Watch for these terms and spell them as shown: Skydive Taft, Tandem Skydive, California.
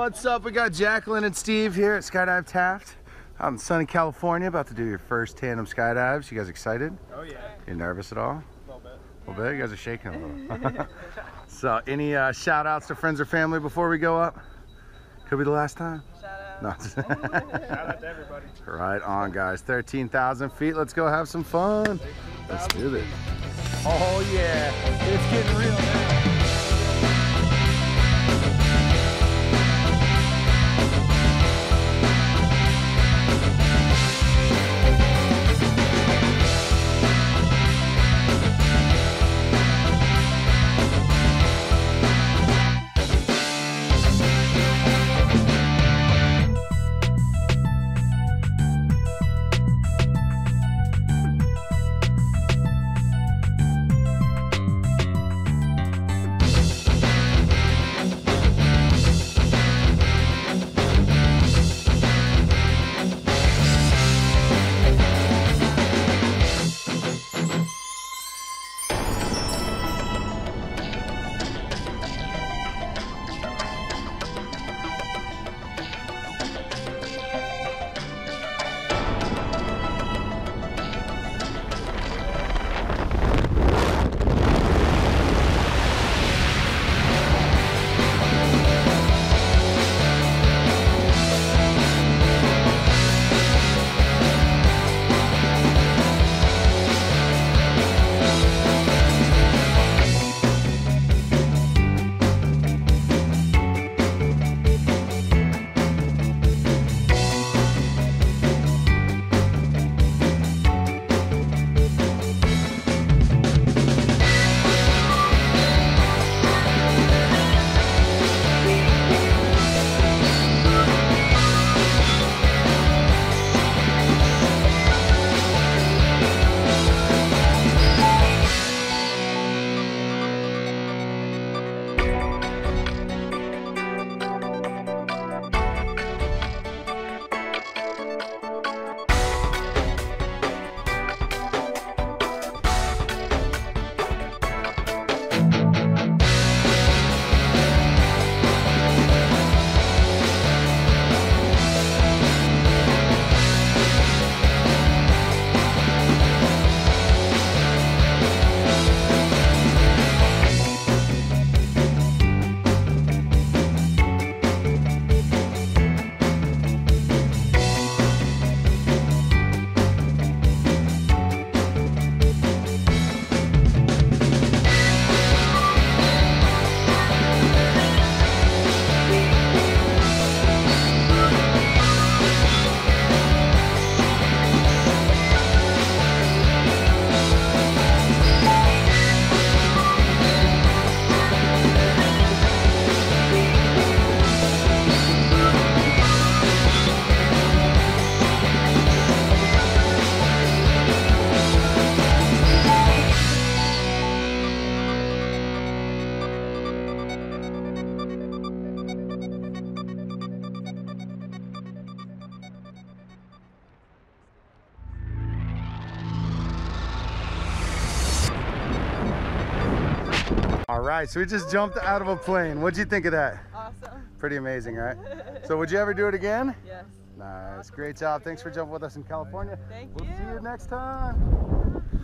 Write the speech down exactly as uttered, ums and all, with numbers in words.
what's up? We got Jacqueline and Steve here at Skydive Taft. I'm in sunny California, about to do your first tandem skydives. You guys excited? Oh yeah. You nervous at all? A little bit. A little bit? You guys are shaking a little. So any uh, shout outs to friends or family before we go up? Could be the last time. Shout out. Shout out to everybody. Right on, guys. thirteen thousand feet. Let's go have some fun. Let's do this. Oh yeah, it's getting real now. All right, so we just jumped out of a plane. What'd you think of that? Awesome. Pretty amazing, right? So would you ever do it again? Yes. Nice, awesome. Great job. Thanks for jumping with us in California. Thank we'll you. We'll see you next time.